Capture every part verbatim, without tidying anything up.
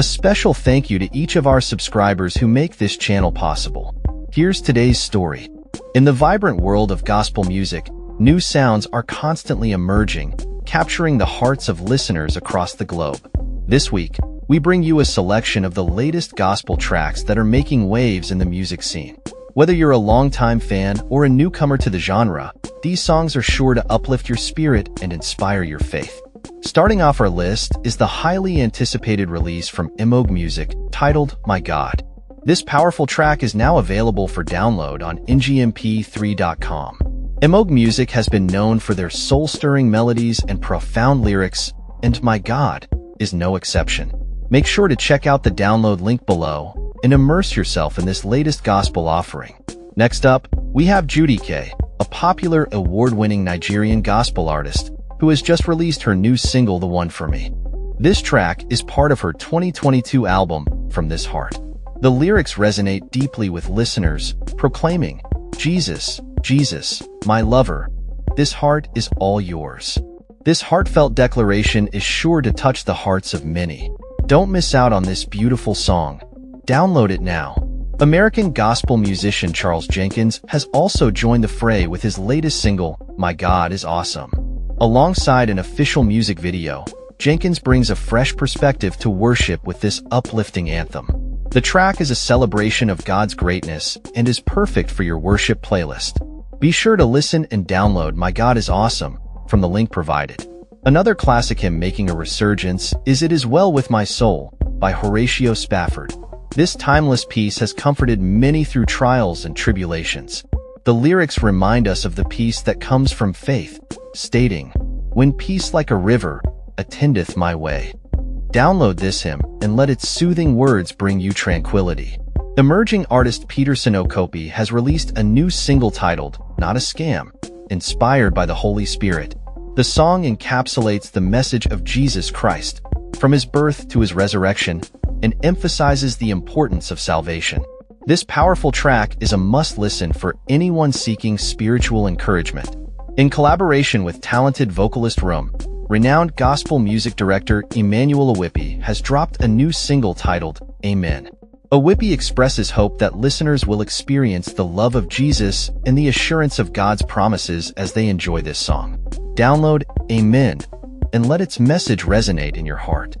A special thank you to each of our subscribers who make this channel possible. Here's today's story. In the vibrant world of gospel music, new sounds are constantly emerging, capturing the hearts of listeners across the globe. This week, we bring you a selection of the latest gospel tracks that are making waves in the music scene. Whether you're a longtime fan or a newcomer to the genre, these songs are sure to uplift your spirit and inspire your faith. Starting off our list is the highly anticipated release from M O G Music, titled My God. This powerful track is now available for download on N G M P three dot com. M O G Music has been known for their soul-stirring melodies and profound lyrics, and My God is no exception. Make sure to check out the download link below and immerse yourself in this latest gospel offering. Next up, we have Judy Kay, a popular award-winning Nigerian gospel artist, who has just released her new single, The One For Me. This track is part of her twenty twenty-two album, From This Heart. The lyrics resonate deeply with listeners, proclaiming, "Jesus, Jesus, my lover, this heart is all yours." This heartfelt declaration is sure to touch the hearts of many. Don't miss out on this beautiful song. Download it now. American gospel musician Charles Jenkins has also joined the fray with his latest single, My God Is Awesome. Alongside an official music video, Jenkins brings a fresh perspective to worship with this uplifting anthem. The track is a celebration of God's greatness and is perfect for your worship playlist. Be sure to listen and download My God Is Awesome from the link provided. Another classic hymn making a resurgence is It Is Well With My Soul by Horatio Spafford. This timeless piece has comforted many through trials and tribulations. The lyrics remind us of the peace that comes from faith, stating, "When peace like a river attendeth my way." Download this hymn and let its soothing words bring you tranquility. Emerging artist Peterson Okopi has released a new single titled Not a Scam, inspired by the Holy Spirit. The song encapsulates the message of Jesus Christ, from his birth to his resurrection, and emphasizes the importance of salvation. This powerful track is a must-listen for anyone seeking spiritual encouragement. In collaboration with talented vocalist Rome, renowned gospel music director Emmanuel Awippi has dropped a new single titled Amen. Awippi expresses hope that listeners will experience the love of Jesus and the assurance of God's promises as they enjoy this song. Download Amen and let its message resonate in your heart.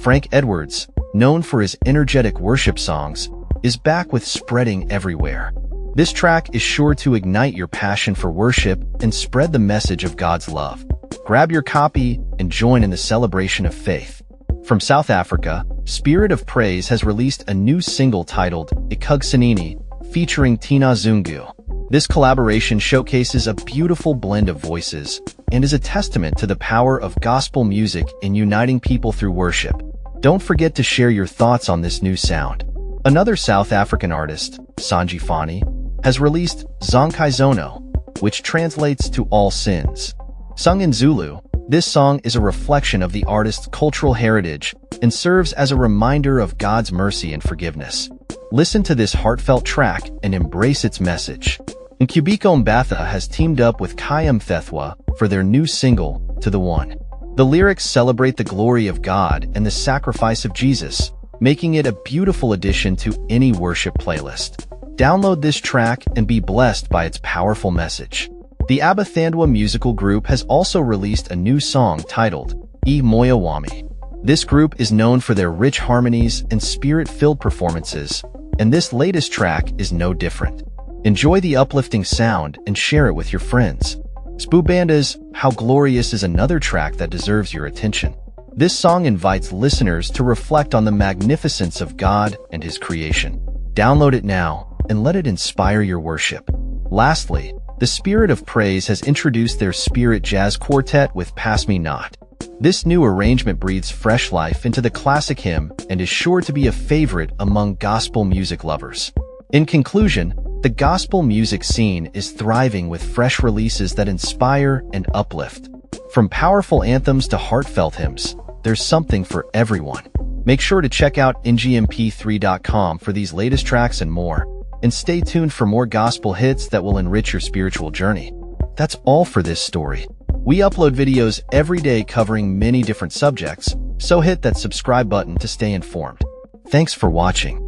Frank Edwards, known for his energetic worship songs, is back with Spreading Everywhere. This track is sure to ignite your passion for worship and spread the message of God's love. Grab your copy and join in the celebration of faith. From South Africa, Spirit of Praise has released a new single titled Ikugsanini, featuring Tina Zungu. This collaboration showcases a beautiful blend of voices and is a testament to the power of gospel music in uniting people through worship. Don't forget to share your thoughts on this new sound. Another South African artist, Sanjifani, has released Zonke Izono, which translates to All Sins. Sung in Zulu, this song is a reflection of the artist's cultural heritage and serves as a reminder of God's mercy and forgiveness. Listen to this heartfelt track and embrace its message. Nkubiko Mbatha has teamed up with Khayam Thethwa for their new single, To The One. The lyrics celebrate the glory of God and the sacrifice of Jesus, making it a beautiful addition to any worship playlist. Download this track and be blessed by its powerful message. The Abathandwa Musical Group has also released a new song titled E Moyawami. This group is known for their rich harmonies and spirit-filled performances, and this latest track is no different. Enjoy the uplifting sound and share it with your friends. Spoobanda's How Glorious is another track that deserves your attention. This song invites listeners to reflect on the magnificence of God and His creation. Download it now and let it inspire your worship. Lastly, the Spirit of Praise has introduced their Spirit Jazz Quartet with Pass Me Not. This new arrangement breathes fresh life into the classic hymn and is sure to be a favorite among gospel music lovers. In conclusion, the gospel music scene is thriving with fresh releases that inspire and uplift. From powerful anthems to heartfelt hymns, there's something for everyone. Make sure to check out N G M P three dot com for these latest tracks and more, and stay tuned for more gospel hits that will enrich your spiritual journey. That's all for this story. We upload videos every day covering many different subjects, So hit that subscribe button to stay informed. Thanks for watching.